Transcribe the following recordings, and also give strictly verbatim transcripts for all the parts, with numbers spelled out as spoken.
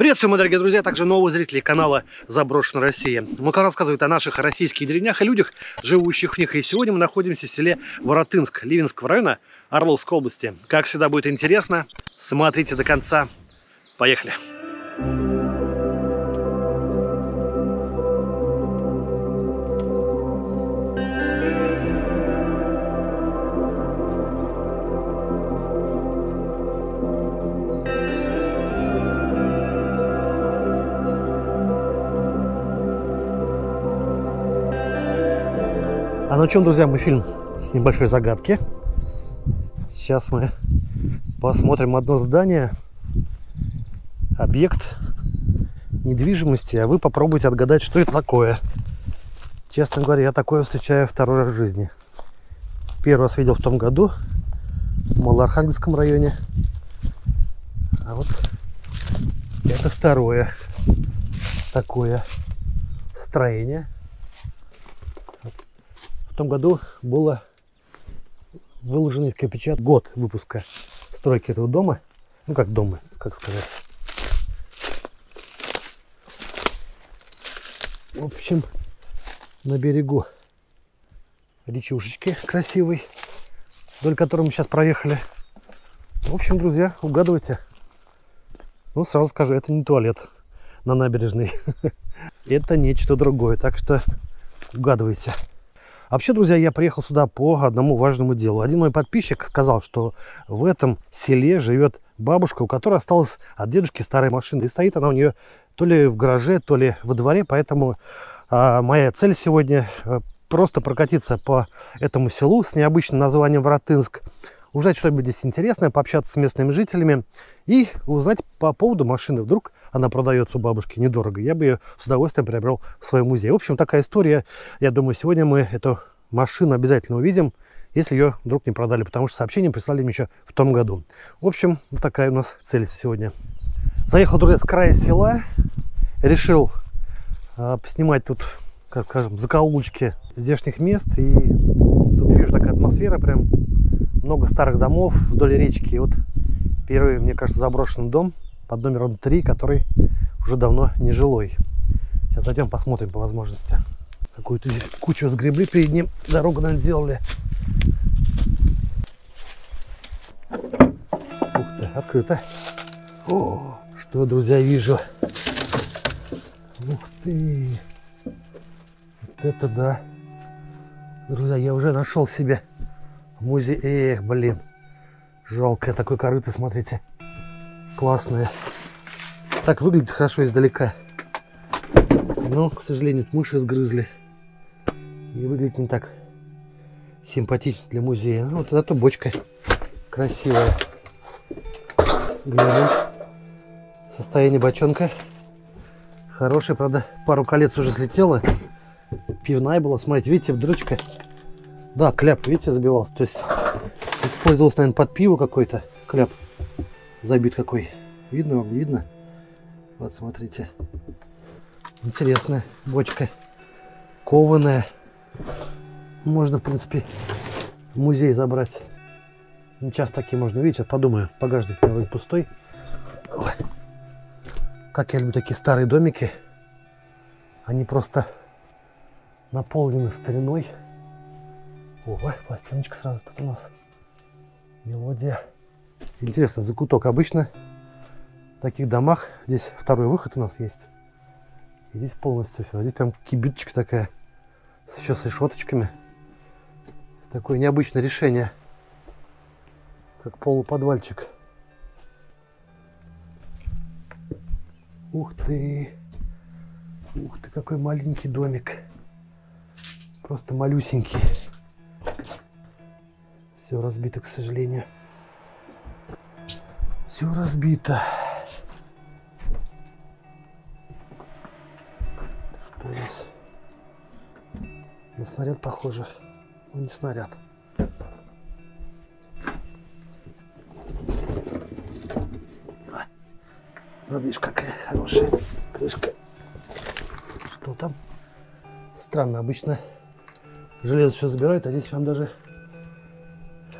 Приветствую, мои дорогие друзья, также новые зрители канала Заброшенная Россия. Мой канал рассказывает о наших российских деревнях и людях, живущих в них. И сегодня мы находимся в селе Воротынск Ливенского района Орловской области. Как всегда будет интересно, смотрите до конца. Поехали! А на чем, друзья, мы фильм с небольшой загадки. Сейчас мы посмотрим одно здание, объект недвижимости, а вы попробуйте отгадать, что это такое. Честно говоря, я такое встречаю второй раз в жизни. Первый раз видел в том году в Малоархангельском районе, а вот это второе такое строение. В том году было выложено из кирпича год выпуска стройки этого дома. Ну как дома, как сказать. В общем, на берегу речушечки красивой, вдоль которой мы сейчас проехали. В общем, друзья, угадывайте. Ну, сразу скажу, это не туалет на набережной. Это нечто другое, так что угадывайте. Вообще, друзья, я приехал сюда по одному важному делу. Один мой подписчик сказал, что в этом селе живет бабушка, у которой осталась от дедушки старая машина. И стоит она у нее то ли в гараже, то ли во дворе. Поэтому а, моя цель сегодня просто прокатиться по этому селу с необычным названием Воротынск. Узнать что-нибудь здесь интересное, пообщаться с местными жителями и узнать по поводу машины. Вдруг она продается у бабушки недорого. Я бы ее с удовольствием приобрел в свой музей. В общем, такая история. Я думаю, сегодня мы эту машину обязательно увидим, если ее вдруг не продали, потому что сообщение прислали мне еще в том году. В общем, вот такая у нас цель сегодня. Заехал, друзья, с края села. Решил э, снимать тут, как скажем, закоулочки здешних мест. И тут вижу такая атмосфера прям. Много старых домов вдоль речки. И вот первый, мне кажется, заброшенный дом под номером три, который уже давно не жилой. Сейчас зайдем, посмотрим по возможности. Какую-то здесь кучу сгребли перед ним. Дорогу, наверное, делали. Ух ты, открыто. О, что, друзья, вижу. Ух ты. Вот это да. Друзья, я уже нашел себе музей. Эх, блин, жалко, такой корыто, смотрите, классное. Так выглядит хорошо издалека, но, к сожалению, мыши сгрызли и выглядит не так симпатично для музея. Ну, вот эта бочка красивая. Глянем. Состояние бочонка хорошее, правда, пару колец уже слетело. Пивная была, смотрите, видите, дрочка. Да, кляп, видите, забивался. То есть использовался, наверное, под пиво какой-то. Кляп забит какой. Видно вам, не видно? Вот, смотрите. Интересная бочка. Кованая. Можно, в принципе, в музей забрать. Не часто такие можно увидеть. Вот подумаю, багажник пустой. Ой. Как я люблю такие старые домики. Они просто наполнены стариной. Ой, пластиночка сразу тут у нас. Мелодия. Интересно, закуток. Обычно в таких домах здесь второй выход у нас есть. И здесь полностью все. Здесь прям кибиточка такая. Еще с решеточками. Такое необычное решение. Как полуподвальчик. Ух ты. Ух ты, какой маленький домик. Просто малюсенький. Все разбито, к сожалению. Все разбито. Что у нас? На снаряд похоже. Ну, не снаряд. Задвижка какая хорошая. Крышка. Что там? Странно, обычно железо все забирают, а здесь прям даже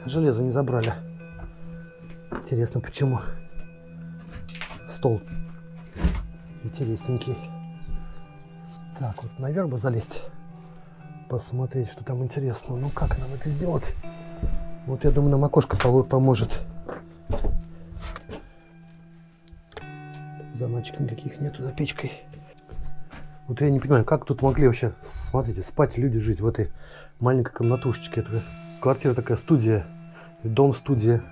железо не забрали. Интересно, почему? Стол интересненький. Так, вот наверх бы залезть, посмотреть, что там интересно. Ну как нам это сделать? Вот я думаю, нам окошко поможет. Замочек никаких нету за печкой. Вот я не понимаю, как тут могли вообще, смотрите, спать люди, жить в этой маленькой комнатушечке. Это квартира такая, студия, дом-студия.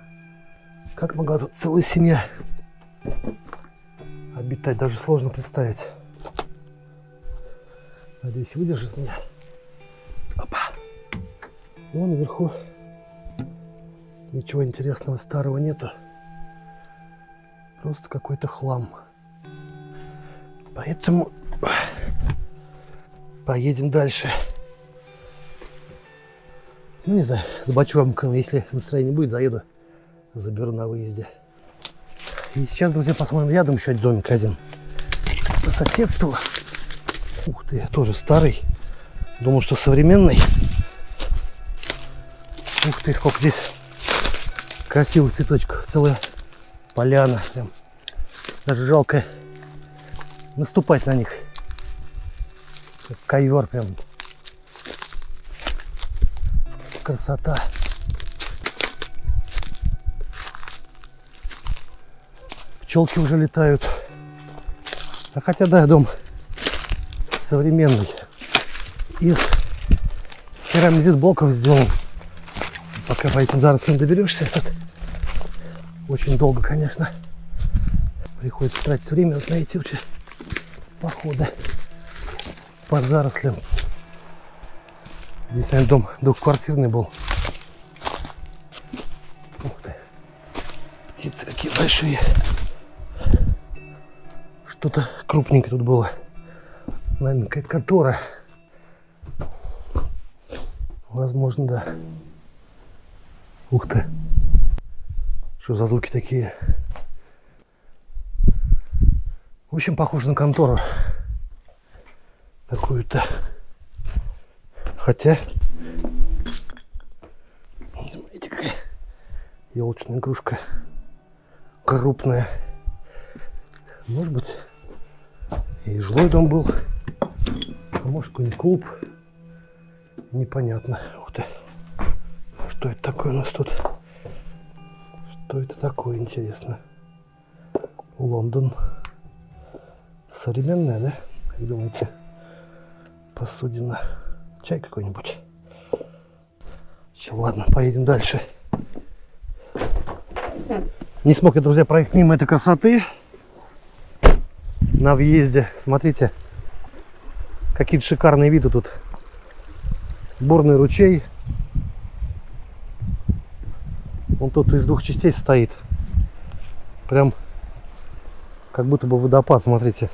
Как могла тут целая семья обитать, даже сложно представить. Надеюсь, выдержит меня. Опа. Ну, наверху ничего интересного старого нету. Просто какой-то хлам. Поэтому поедем дальше. Ну, не знаю, забачу вам, если настроение будет, заеду, заберу на выезде. И сейчас, друзья, посмотрим рядом еще один домик один. По соседству. Ух ты, тоже старый. Думал, что современный. Ух ты, сколько здесь красивых цветочков. Целая поляна. Прям даже жалко наступать на них. Как ковер прям. Красота. Пчелки уже летают. А хотя да, дом современный, из керамзит блоков сделан. Пока по этим зарослям доберешься, этот очень долго, конечно, приходится тратить время вот на эти вот походы под зарослям. Здесь, наверное, дом двухквартирный был. Ух ты, птицы какие большие. Что-то крупненькое тут было. Наверное, какая-то контора. Возможно, да. Ух ты. Что за звуки такие? В общем, похоже на контору. Такую-то. Хотя... Смотрите, какая елочная игрушка. Крупная. Может быть, и жилой дом был. А может, какой-нибудь клуб. Непонятно. Ух ты. Что это такое у нас тут? Что это такое, интересно? Лондон. Современная, да? Как думаете? Посудина. Чай какой-нибудь. Все, ладно, поедем дальше. Не смог я, друзья, проехать мимо этой красоты. На въезде, смотрите, какие-то шикарные виды тут. Бурный ручей. Он тут из двух частей стоит. Прям как будто бы водопад, смотрите.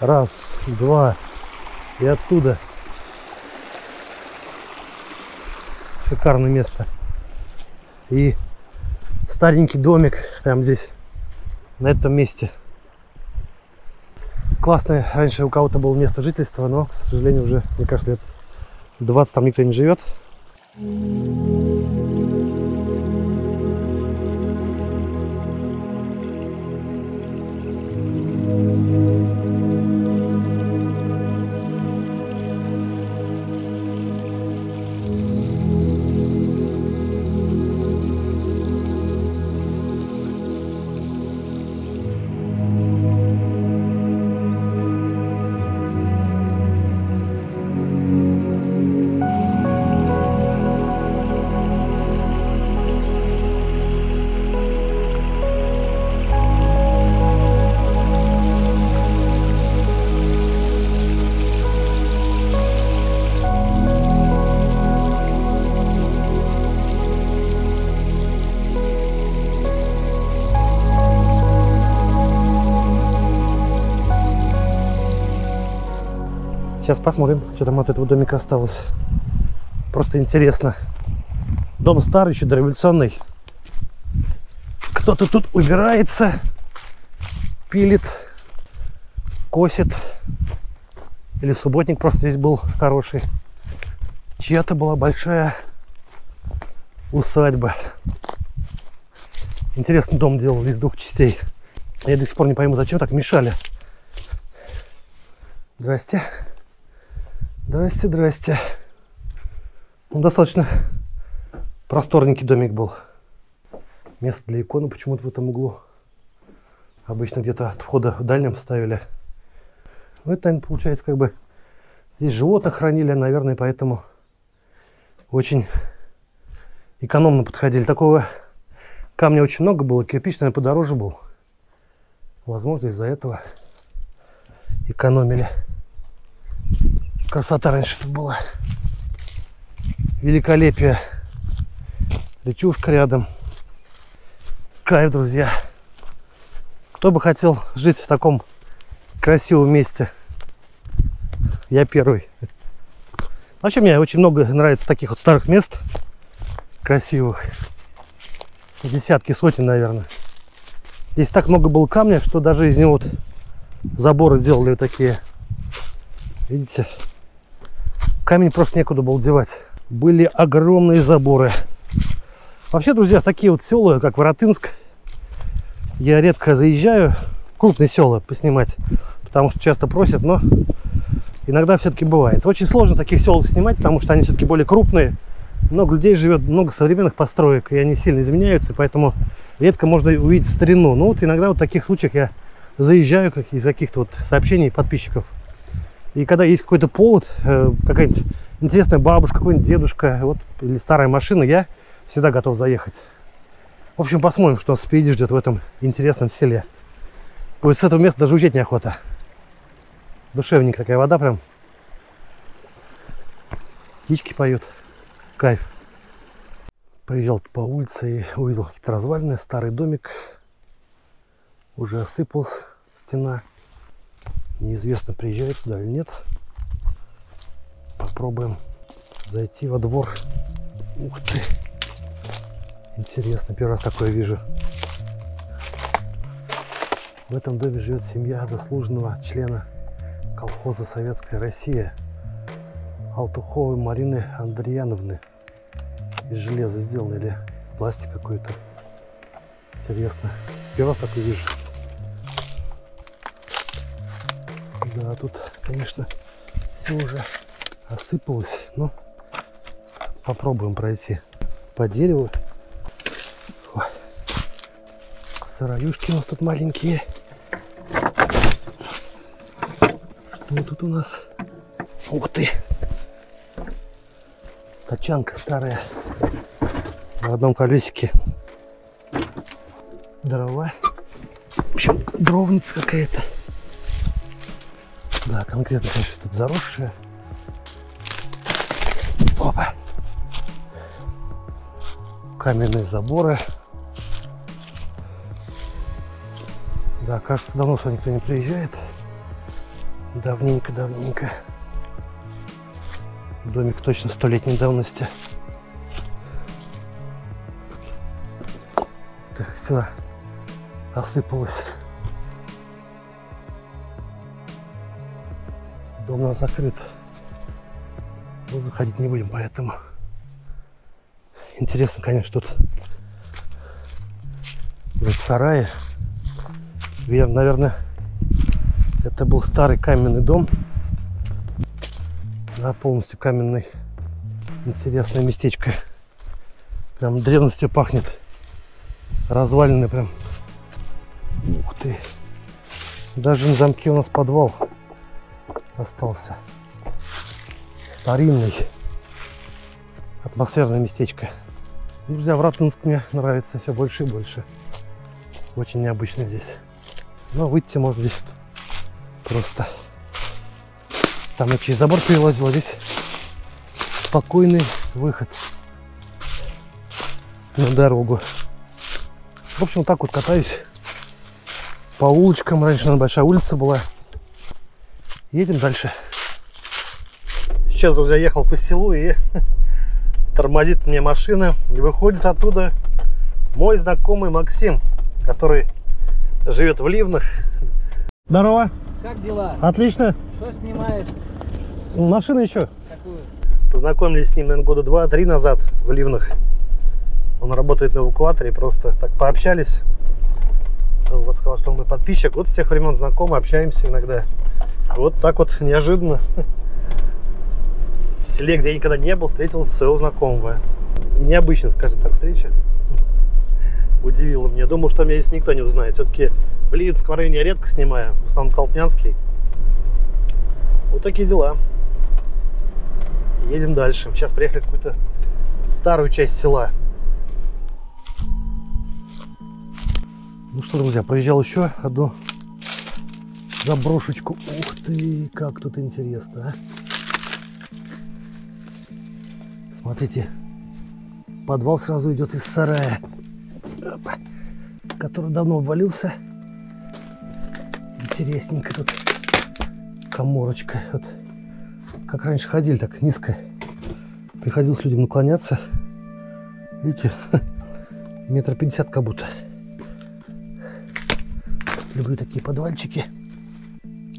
Раз, два. И оттуда. Шикарное место. И старенький домик прям здесь. На этом месте. Классное раньше у кого-то было место жительства, но, к сожалению, уже, мне кажется, лет двадцать там никто не живет. Сейчас посмотрим, что там от этого домика осталось. Просто интересно. Дом старый, еще дореволюционный. Кто-то тут убирается, пилит, косит. Или субботник просто здесь был хороший. Чья-то была большая усадьба. Интересно, дом делал из двух частей. Я до сих пор не пойму, зачем так мешали. Здрасте. Здрасте, здрасте. Ну, достаточно просторненький домик был. Место для иконы почему-то в этом углу. Обычно где-то от входа в дальнем ставили. Ну, это, наверное, получается, как бы здесь животных хранили, наверное, поэтому очень экономно подходили. Такого камня очень много было, кирпич, наверное, подороже был. Возможно, из-за этого экономили. Красота раньше тут была. Великолепие. Речушка рядом. Кайф, друзья. Кто бы хотел жить в таком красивом месте? Я первый. Вообще, мне очень много нравится таких вот старых мест. Красивых. Десятки, сотни, наверное. Здесь так много было камня, что даже из него вот заборы сделали вот такие. Видите? Камень просто некуда было девать. Были огромные заборы. Вообще, друзья, такие вот села, как Воротынск, я редко заезжаю. Крупные села поснимать, потому что часто просят, но иногда все-таки бывает. Очень сложно таких сел снимать, потому что они все-таки более крупные. Много людей живет, много современных построек, и они сильно изменяются, поэтому редко можно увидеть старину. Но вот иногда вот в таких случаях я заезжаю как из каких-то вот сообщений подписчиков. И когда есть какой-то повод, какая-нибудь интересная бабушка, какой-нибудь дедушка, вот, или старая машина, я всегда готов заехать. В общем, посмотрим, что нас впереди ждет в этом интересном селе. Вот с этого места даже уезжать неохота. Душевненькая такая вода прям. Птички поют. Кайф. Приезжал по улице и увидел какие-то развалины, старый домик. Уже осыпалась стена. Неизвестно, приезжает сюда или нет. Попробуем зайти во двор. Ух ты! Интересно, первый раз такое вижу. В этом доме живет семья заслуженного члена колхоза «Советская Россия» Алтуховой Марины Андрияновны. Из железа сделано или пластик какой-то. Интересно. Первый раз такой вижу. Да, тут, конечно, все уже осыпалось, но попробуем пройти по дереву. О, сыроюшки у нас тут маленькие. Что тут у нас? Ух ты! Тачанка старая. На одном колесике. Дрова. В общем, дровница какая-то. Да, конкретно, конечно, тут заросшая. Опа! Каменные заборы. Да, кажется, давно сюда никто не приезжает. Давненько, давненько. Домик точно столетней давности. Так, стена осыпалась. Дом у нас закрыт. Но заходить не будем, поэтому. Интересно, конечно, тут в сарае. Наверное, это был старый каменный дом. Да, полностью каменный. Интересное местечко. Прям древностью пахнет. Развалины прям. Ух ты. Даже на замке у нас подвал остался. Старинный. Атмосферное местечко. Друзья, Воротынск мне нравится все больше и больше. Очень необычно здесь. Но выйти можно здесь просто. Там я через забор перелазил, а здесь спокойный выход на дорогу. В общем, вот так вот катаюсь по улочкам. Раньше, наверное, большая улица была. Едем дальше. Сейчас, друзья, ехал по селу и тормозит мне машина. И выходит оттуда мой знакомый Максим, который живет в Ливнах. Здорово. Как дела? Отлично. Что снимаешь? Машина еще. Какую? Познакомились с ним, наверное, года два-три назад в Ливнах. Он работает на эвакуаторе, просто так пообщались. Вот сказал, что он мой подписчик. Вот с тех времен знакомы, общаемся иногда. Вот так вот неожиданно в селе, где я никогда не был, встретил своего знакомого. Необычно, скажем так, встреча. Удивила меня. Думал, что меня здесь никто не узнает. Все-таки в Ливенском районе я редко снимаю, в основном Колпнянский. Вот такие дела. Едем дальше. Сейчас приехали в какую-то старую часть села. Ну что, друзья, проезжал еще одну заброшечку. Ух ты, как тут интересно, а? Смотрите, подвал сразу идет из сарая, который давно обвалился. Интересненько тут коморочка. Вот как раньше ходили, так низко. Приходилось людям наклоняться. Видите, метр пятьдесят как будто. Люблю такие подвальчики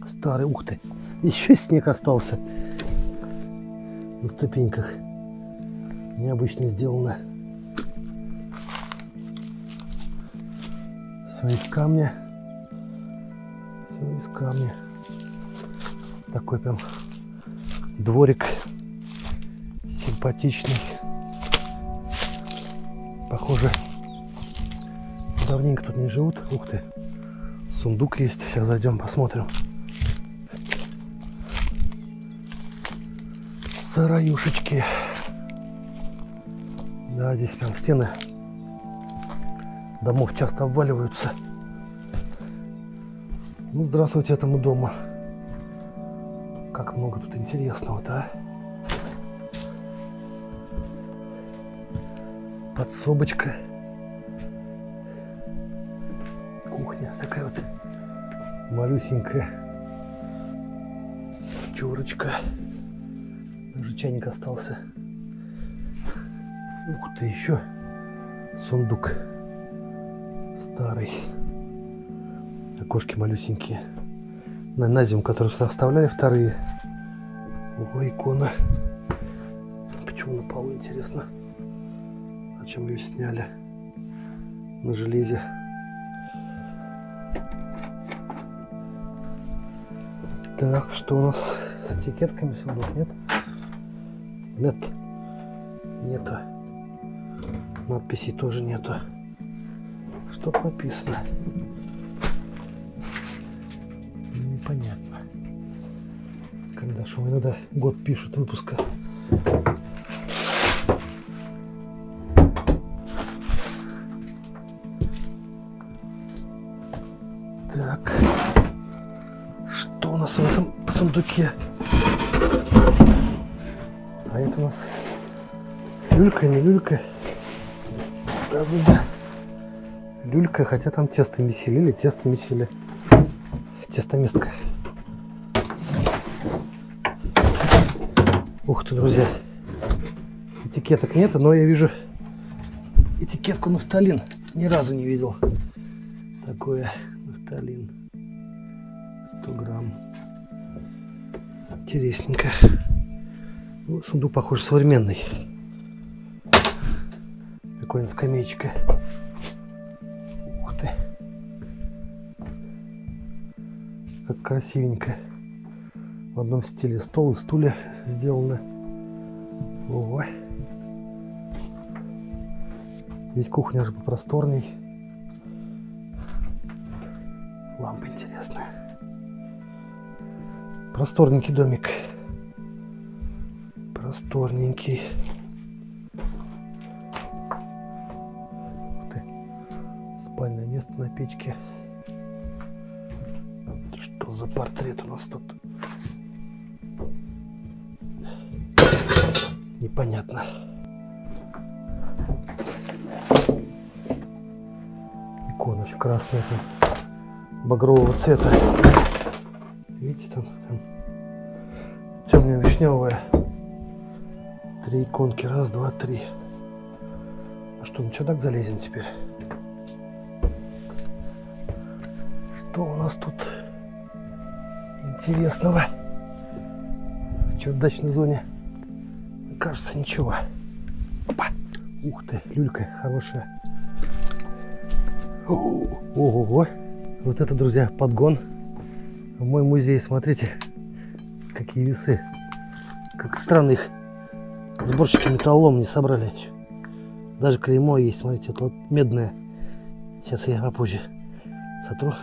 старые. Ух ты, еще снег остался на ступеньках. Необычно сделано. Все из камня. Все из камня. Такой прям дворик симпатичный. Похоже, давненько тут не живут. Ух ты. Сундук есть, сейчас зайдем, посмотрим. Сараюшечки. Да, здесь прям стены домов часто обваливаются. Ну, здравствуйте этому дому. Как много тут интересного-то, а? Подсобочка. Кухня такая вот малюсенькая, чурочка, даже чайник остался. Ух ты, еще сундук старый, окошки малюсенькие, на, на зиму, которые составляли вторые. Ой, икона. Почему на полу, интересно, зачем ее сняли? На железе. Так, что у нас с этикетками? Сундук нет? Нет. Нету. Надписей тоже нету. Что написано? Непонятно. Карандашом иногда год пишут выпуска. В этом сундуке. А это у нас люлька, не люлька. Да, друзья. Люлька, хотя там тесто месили, тесто месили. Тестоместка. Ух ты, друзья. Этикеток нету, но я вижу этикетку нафталин. Ни разу не видел. Такое нафталин. сто грамм. Интересненько. Ну, сундук, похоже, современный. Прикольная скамеечка. Ух ты. Как красивенько. В одном стиле стол и стулья сделаны. Ого. Здесь кухня же попросторней. Лампа интересная. Просторненький домик. Просторненький. Вот и спальное место на печке. Что за портрет у нас тут? Непонятно. Икона еще красная, багрового цвета. Видите, там темно-вишневая. Три иконки. Раз, два, три. А что, на чердак залезем теперь? Что у нас тут интересного в чердачной зоне? Кажется, ничего. Опа. Ух ты, люлька хорошая. Ого-го! Вот это, друзья, подгон в мой музей. Смотрите, какие весы. Как странно их сборщики металлолом не собрали еще. Даже клеймо есть, смотрите, вот, вот медное. Сейчас я попозже сотру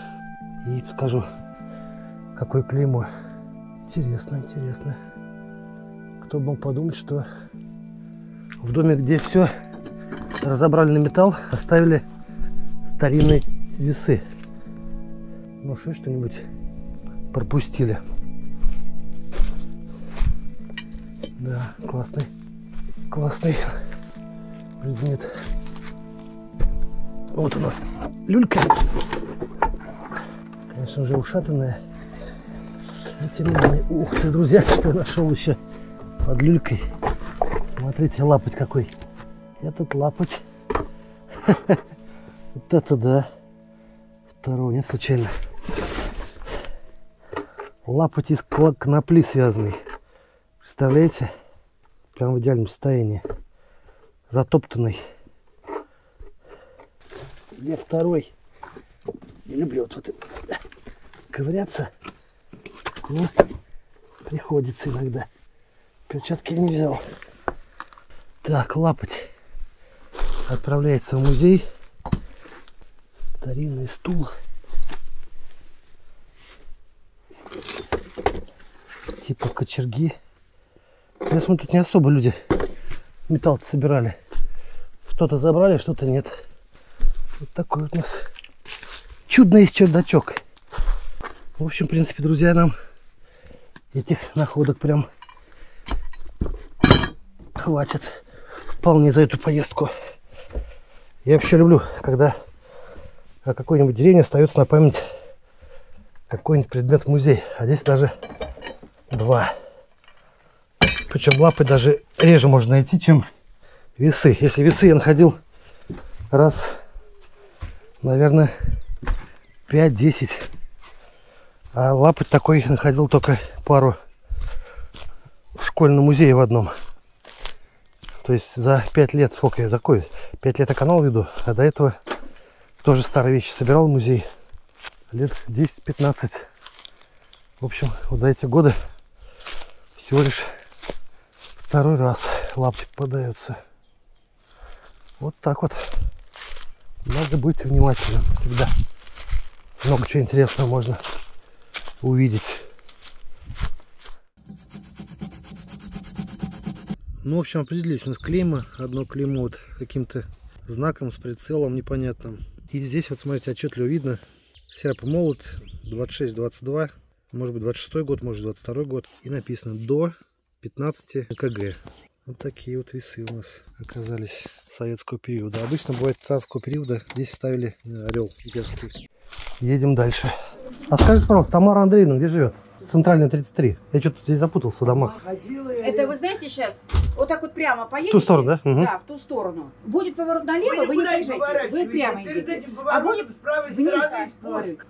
и покажу, какое клеймо. Интересно, интересно. Кто бы мог подумать, что в доме, где все разобрали на металл, оставили старинные весы. Ну что, что-нибудь пропустили. Да, классный, классный предмет. Вот у нас люлька. Конечно, уже ушатанная. Но тем не менее. Ух ты, друзья, что я нашел еще под люлькой. Смотрите, лапоть какой. Этот лапоть. Вот это да. Второго нет случайно. Лапоть из конопли связанный. Представляете? Прям в идеальном состоянии. Затоптанный. Где второй? Не люблю вот, вот ковыряться. Но приходится иногда. Перчатки не взял. Так, лапоть отправляется в музей. Старинный стул. Типа кочерги. Я смотрю, тут не особо люди металл собирали. Что-то забрали, что-то нет. Вот такой вот у нас чудный чердачок. В общем, в принципе, друзья, нам этих находок прям хватит вполне за эту поездку. Я вообще люблю, когда о какой-нибудь деревне остается на память какой-нибудь предмет музея. А здесь даже два. Причем лапы даже реже можно найти, чем весы. Если весы я находил раз, наверное, пять-десять. А лапы такой находил только пару в школьном музее в одном. То есть за пять лет, сколько я такой, пять лет я канал веду, а до этого тоже старые вещи собирал в музей. Лет десять-пятнадцать. В общем, вот за эти годы всего лишь второй раз лапти попадаются. Вот так вот. Надо быть внимательным всегда. Много чего интересного можно увидеть. Ну, в общем, определились. У нас клеймо. Одно клеймо вот каким-то знаком с прицелом непонятным. И здесь, вот смотрите, отчетливо видно. Серп и молот двадцать шесть двадцать два. Может быть, двадцать шестой год, может, двадцать второй год. И написано до пятнадцати килограммов. Вот такие вот весы у нас оказались советского периода. Обычно бывает царского периода. Здесь ставили орел имперский. Едем дальше. А скажите, пожалуйста, Тамара Андреевна где живет? Центральная, тридцать три. Я что-то здесь запутался в домах. Это вы знаете сейчас, вот так вот прямо поедете. В ту сторону, да? Угу. Да, в ту сторону. Будет поворот налево, вы не проезжаете, вы прямо идете. А будет вниз.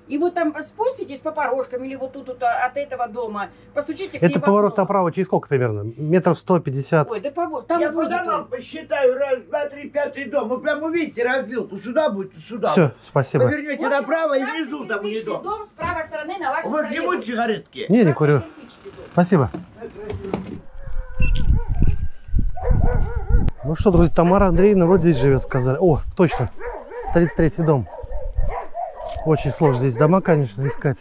И вот там спуститесь по порожкам, или вот тут вот, от этого дома, постучите к ней. Это поворот направо через сколько примерно? Метров сто пятьдесят? Ой, да побольше. Я по домам посчитаю, раз, два, три, пятый дом. Вы прямо увидите развилку, сюда будет, сюда. Все, спасибо. Вы повернете направо и внизу там не дом. Дом с правой стороны на вашей стороне. У вас не будет сигаретки? Не, не курю. Спасибо. Ну что, друзья, Тамара Андреевна вроде здесь живет, сказали. О, точно. тридцать третий дом. Очень сложно здесь дома, конечно, искать.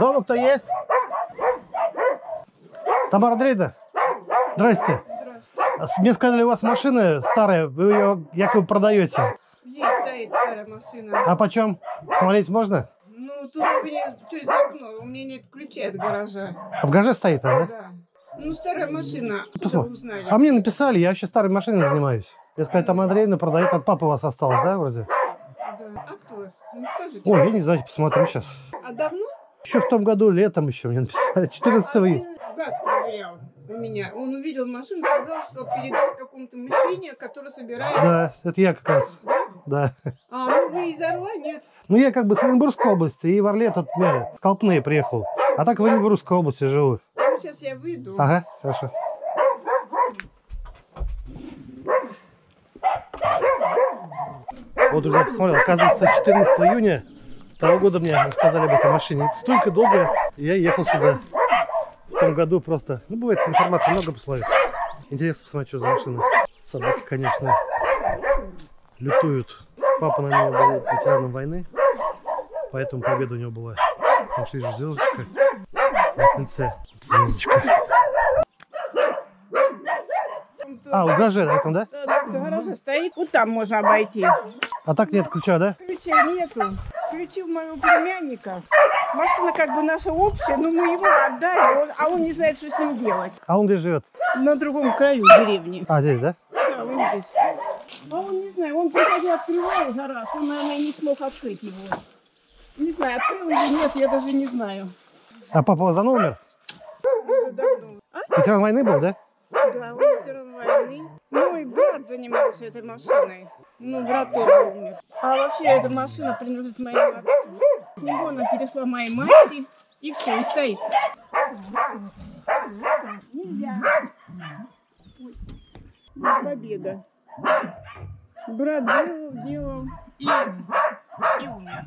Дома кто есть? Тамара Андреевна, здрасте. Здрасте. Мне сказали, у вас машина старая, вы ее якобы продаете. Есть, стоит старая машина. А почем? Смотреть можно? Ну, тут у меня через окно, у меня нет ключей от гаража. А в гараже стоит она, да? Да. Ну, старая машина. Посмотри. А мне написали, я вообще старой машиной занимаюсь. Я сказал, там Андреевна продает, от папы у вас осталось, да, вроде? Да. А кто? Не скажите. Ой, я не знаю, посмотрю сейчас. А давно? Еще в том году, летом еще мне написали, четырнадцатого июня. Гад проверял у меня. Он увидел машину, сказал, что передал какому-то мужчине, который собирает... Да, это я как раз. Да. А, ну вы из Орла? Нет. Ну я как бы с Оренбургской области, и в Орле тут я, с Колпны приехал. А так в Оренбургской области живу. Ну сейчас я выйду. Ага, хорошо. Вот, друзья, посмотрел, оказывается, четырнадцатого июня того года мне рассказали об этой машине. Это столько долго, я ехал сюда. В том году просто, ну, бывает, информации много посылают. Интересно посмотреть, что за машина. Собаки, конечно, лютуют. Папа на него был ветераном войны, поэтому победа у него была. Там же звездочка на конце. Звездочка. А, у гаража рядом, да? Да, да, гаража стоит, вот там можно обойти. А так нет ключа, да? Ключа нету. Включил моего племянника. Машина как бы наша общая, но мы его отдали, он, а он не знает, что с ним делать. А он где живет? На другом краю деревни. А, здесь, да? Да, он здесь. А он, не знаю, он приходил, открывал гараж, он, наверное, не смог открыть его. Не знаю, открыл или нет, я даже не знаю. А папа у вас давно умер? Ветеран войны был, да? Да, он ветеран войны. Мой брат занимался этой машиной. Ну, брат тоже умер. А вообще эта машина принадлежит моему отцу. С него она перешла моей матери. И все, и стоит. Нельзя. Победа. Брат делал, делал и, и умер.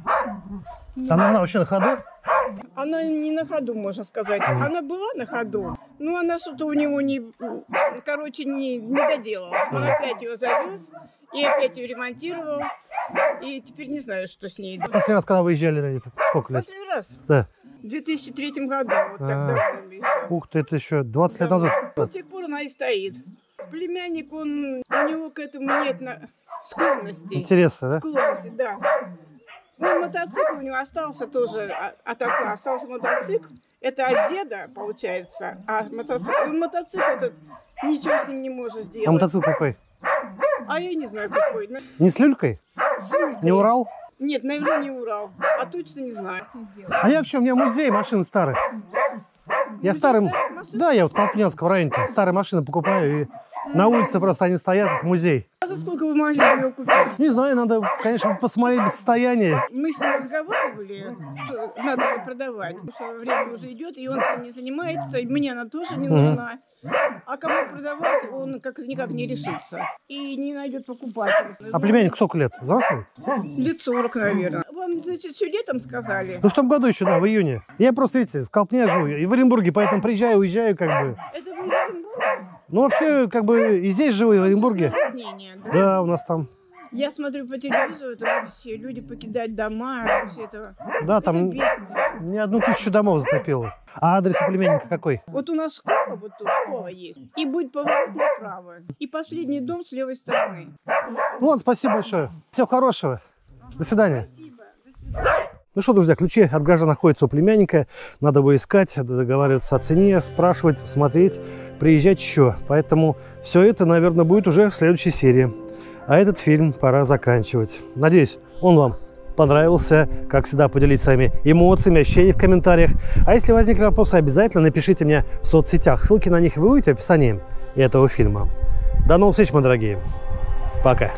Она, она вообще на ходу? Она не на ходу, можно сказать. Она была на ходу, но она что-то у него не, короче, не, не доделала. Он опять ее завез, и опять ее ремонтировал. И теперь не знаю, что с ней. Последний раз, когда выезжали, сколько лет? Последний раз? Да. В две тысячи третьем году. Вот а -а -а. Тогда. Ух ты, это еще двадцать лет назад. До сих пор она и стоит. Племянник, он, у него к этому нет на... склонностей. Интересно, да? Склонности, да. Ну, мотоцикл у него остался тоже от отца. Остался мотоцикл. Это Азеда, получается. А мотоцикл, ну, мотоцикл этот ничего с ним не может сделать. А мотоцикл какой? А я не знаю какой. Не с люлькой? С люлькой. Не Урал? Нет, наверное, не Урал. А точно не знаю. А я вообще, у меня музей машин старых. Я старым... Да, я вот в Колпнянском районе старые машины покупаю, и на улице просто они стоят, музей. А за сколько вы могли ее купить? Не знаю, надо, конечно, посмотреть состояние. Мы с ним разговаривали, что надо ее продавать, потому что время уже идет, и он этим не занимается, и мне она тоже не нужна. Mm-hmm. А кому продавать, он как-то никак не решится и не найдет покупателя. А племянник сколько лет? Взрослый? лет сорок, наверное. Вам, значит, все летом сказали? Ну, в том году еще, да, в июне. Я просто, видите, в Колпне живу и в Оренбурге, поэтому приезжаю, уезжаю как бы. Это вы из Оренбурга? Ну, вообще, как бы и здесь живу, и в Оренбурге. Да? Да, у нас там. Я смотрю по телевизору, там вообще люди покидают дома, вообще это. Да, там не одну тысячу домов затопило. А адрес у племянника какой? Вот у нас школа, вот тут школа есть. И будет поворот направо. И последний дом с левой стороны. Ну ладно, спасибо большое. Всего хорошего. Ага. До свидания. Спасибо. До свидания. Ну что, друзья, ключи от гаража находятся у племянника. Надо его искать, договариваться о цене, спрашивать, смотреть, приезжать еще. Поэтому все это, наверное, будет уже в следующей серии. А этот фильм пора заканчивать. Надеюсь, он вам понравился. Как всегда, поделитесь своими эмоциями, ощущениями в комментариях. А если возникли вопросы, обязательно напишите мне в соцсетях. Ссылки на них вы увидите в описании этого фильма. До новых встреч, мои дорогие. Пока.